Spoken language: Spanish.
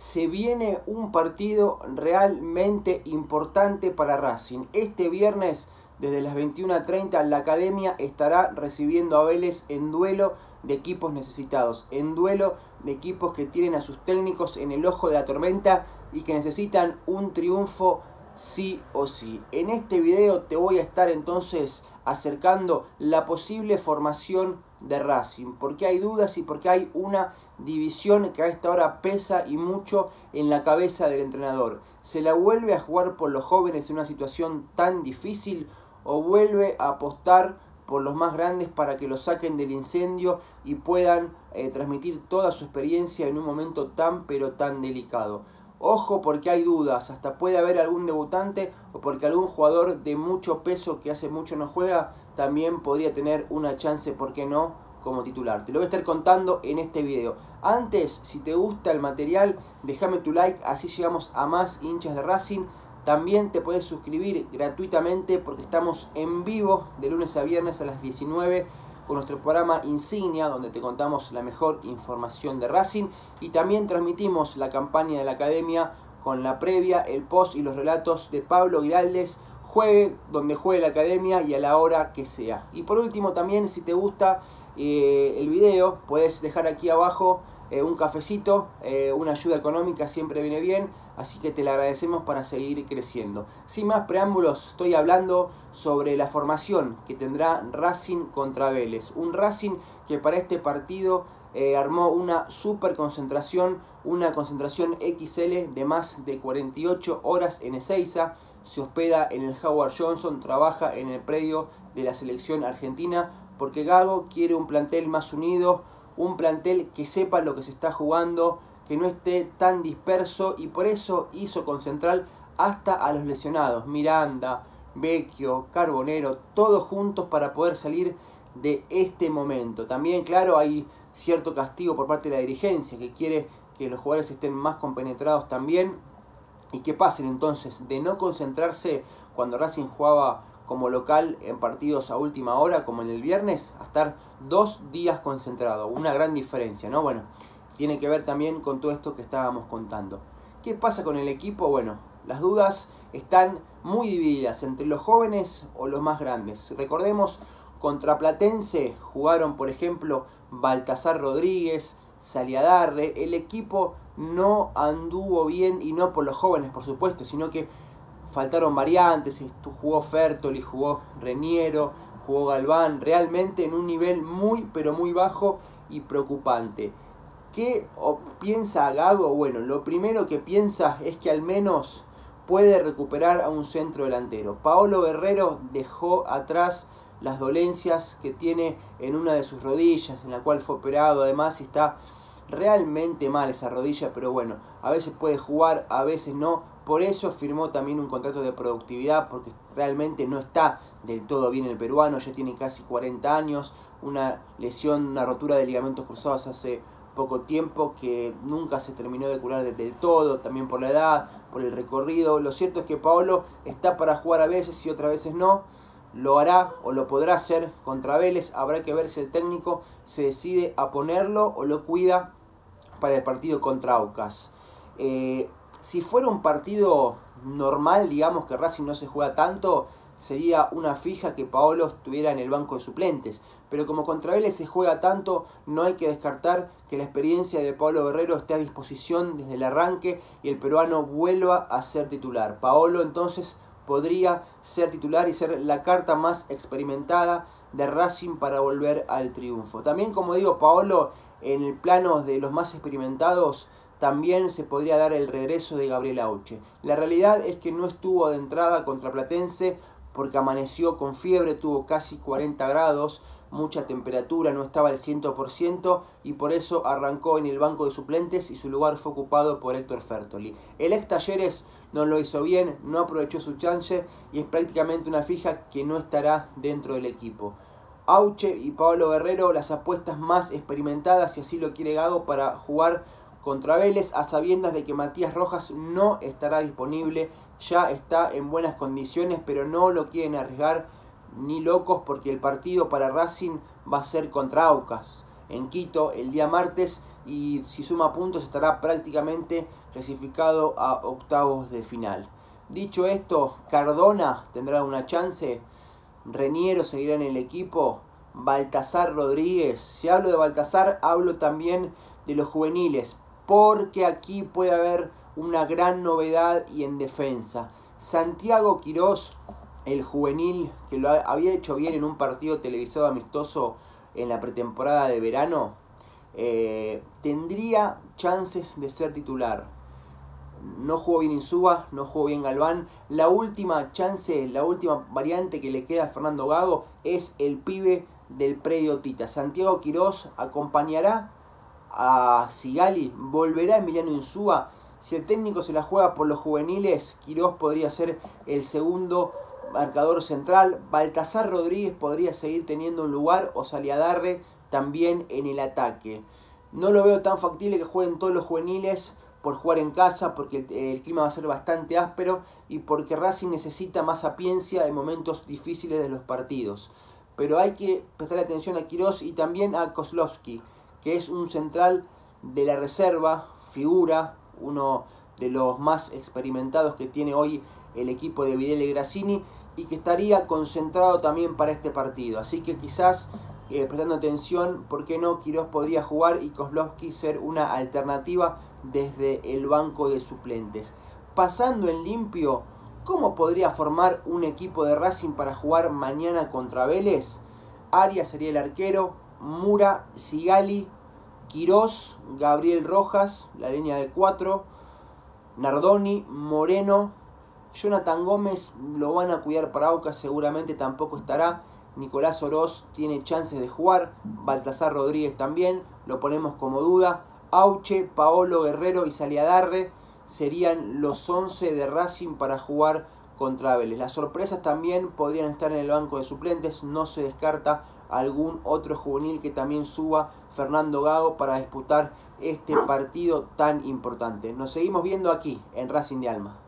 se viene un partido realmente importante para Racing. Este viernes, desde las 21:30, la Academia estará recibiendo a Vélez en duelo de equipos necesitados, en duelo de equipos que tienen a sus técnicos en el ojo de la tormenta y que necesitan un triunfo sí o sí. En este video te voy a estar entonces acercando la posible formación de Racing, porque hay dudas y porque hay una división que a esta hora pesa y mucho en la cabeza del entrenador. ¿Se la vuelve a jugar por los jóvenes en una situación tan difícil o vuelve a apostar por los más grandes para que los saquen del incendio y puedan transmitir toda su experiencia en un momento tan pero tan delicado? Ojo, porque hay dudas, hasta puede haber algún debutante o porque algún jugador de mucho peso que hace mucho no juega también podría tener una chance, ¿por qué no?, como titular. Te lo voy a estar contando en este video. Antes, si te gusta el material, déjame tu like, así llegamos a más hinchas de Racing. También te puedes suscribir gratuitamente porque estamos en vivo de lunes a viernes a las 19 con nuestro programa Insignia, donde te contamos la mejor información de Racing, y también transmitimos la campaña de la Academia con la previa, el post y los relatos de Pablo Giraldes, juegue donde juegue la Academia y a la hora que sea. Y por último también, si te gusta el video, puedes dejar aquí abajo un cafecito, una ayuda económica siempre viene bien, así que te la agradecemos para seguir creciendo. Sin más preámbulos, estoy hablando sobre la formación que tendrá Racing contra Vélez. Un Racing que para este partido armó una super concentración, una concentración XL de más de 48 horas en Ezeiza. Se hospeda en el Howard Johnson, trabaja en el predio de la selección argentina, porque Gago quiere un plantel más unido, un plantel que sepa lo que se está jugando, que no esté tan disperso, y por eso hizo concentrar hasta a los lesionados, Miranda, Vecchio, Carbonero, todos juntos para poder salir de este momento. También, claro, hay cierto castigo por parte de la dirigencia que quiere que los jugadores estén más compenetrados también y que pasen entonces de no concentrarse cuando Racing jugaba como local en partidos a última hora, como en el viernes, a estar 2 días concentrado. Una gran diferencia, ¿no? Bueno, tiene que ver también con todo esto que estábamos contando. ¿Qué pasa con el equipo? Bueno, las dudas están muy divididas entre los jóvenes o los más grandes. Recordemos, contra Platense jugaron, por ejemplo, Baltasar Rodríguez, Saliadarre. El equipo no anduvo bien, y no por los jóvenes, por supuesto, sino que faltaron variantes. Jugó Fertoli, jugó Reniero, jugó Galván, realmente en un nivel muy pero muy bajo y preocupante. ¿Qué piensa Gago? Bueno, lo primero que piensa es que al menos puede recuperar a un centro delantero. Paolo Guerrero dejó atrás las dolencias que tiene en una de sus rodillas, en la cual fue operado además, y está realmente mal esa rodilla, pero bueno, a veces puede jugar, a veces no. Por eso firmó también un contrato de productividad, porque realmente no está del todo bien el peruano, ya tiene casi 40 años, una lesión, una rotura de ligamentos cruzados hace poco tiempo que nunca se terminó de curar del todo, también por la edad, por el recorrido. Lo cierto es que Paolo está para jugar a veces y otras veces no. Lo hará o lo podrá hacer contra Vélez, habrá que ver si el técnico se decide a ponerlo o lo cuida para el partido contra Aucas. Si fuera un partido normal, digamos que Racing no se juega tanto, sería una fija que Paolo estuviera en el banco de suplentes. Pero como contra Vélez se juega tanto, no hay que descartar que la experiencia de Paolo Guerrero esté a disposición desde el arranque y el peruano vuelva a ser titular. Paolo entonces podría ser titular y ser la carta más experimentada de Racing para volver al triunfo. También, como digo, Paolo, en el plano de los más experimentados, también se podría dar el regreso de Gabriel Hauche. La realidad es que no estuvo de entrada contra Platense porque amaneció con fiebre, tuvo casi 40 grados, mucha temperatura, no estaba al 100% y por eso arrancó en el banco de suplentes y su lugar fue ocupado por Héctor Fertoli. El ex Talleres no lo hizo bien, no aprovechó su chance y es prácticamente una fija que no estará dentro del equipo. Hauche y Paolo Guerrero, las apuestas más experimentadas, si así lo quiere Gago, para jugar contra Vélez, a sabiendas de que Matías Rojas no estará disponible, ya está en buenas condiciones, pero no lo quieren arriesgar ni locos porque el partido para Racing va a ser contra Aucas en Quito el día martes, y si suma puntos estará prácticamente clasificado a octavos de final. Dicho esto, Cardona tendrá una chance, Reniero seguirá en el equipo, Baltasar Rodríguez. Si hablo de Baltasar, hablo también de los juveniles, porque aquí puede haber una gran novedad y en defensa. Santiago Quirós, el juvenil que lo había hecho bien en un partido televisado amistoso en la pretemporada de verano, tendría chances de ser titular. No jugó bien Insúa, no jugó bien Galván. La última chance, la última variante que le queda a Fernando Gago es el pibe del predio Tita. Santiago Quirós acompañará a Sigali, volverá Emiliano Insúa. Si el técnico se la juega por los juveniles, Quirós podría ser el segundo marcador central. Baltasar Rodríguez podría seguir teniendo un lugar, o Saliadarre también en el ataque. No lo veo tan factible que jueguen todos los juveniles por jugar en casa, porque el clima va a ser bastante áspero y porque Racing necesita más sapiencia en momentos difíciles de los partidos. Pero hay que prestar atención a Quirós y también a Kozlowski, que es un central de la reserva, figura, uno de los más experimentados que tiene hoy el equipo de Videle Grassini y que estaría concentrado también para este partido. Así que quizás, prestando atención, ¿por qué no? Quirós podría jugar y Kozlowski ser una alternativa desde el banco de suplentes. Pasando en limpio, ¿cómo podría formar un equipo de Racing para jugar mañana contra Vélez? Arias sería el arquero, Mura, Sigali, Quirós, Gabriel Rojas, la línea de 4, Nardoni, Moreno, Jonathan Gómez lo van a cuidar para Aucas, seguramente tampoco estará. Nicolás Oroz tiene chances de jugar, Baltasar Rodríguez también, lo ponemos como duda. Hauche, Paolo Guerrero y Saliadarre serían los 11 de Racing para jugar contra Vélez. Las sorpresas también podrían estar en el banco de suplentes, no se descarta algún otro juvenil que también suba Fernando Gago para disputar este partido tan importante. Nos seguimos viendo aquí en Racing de Alma.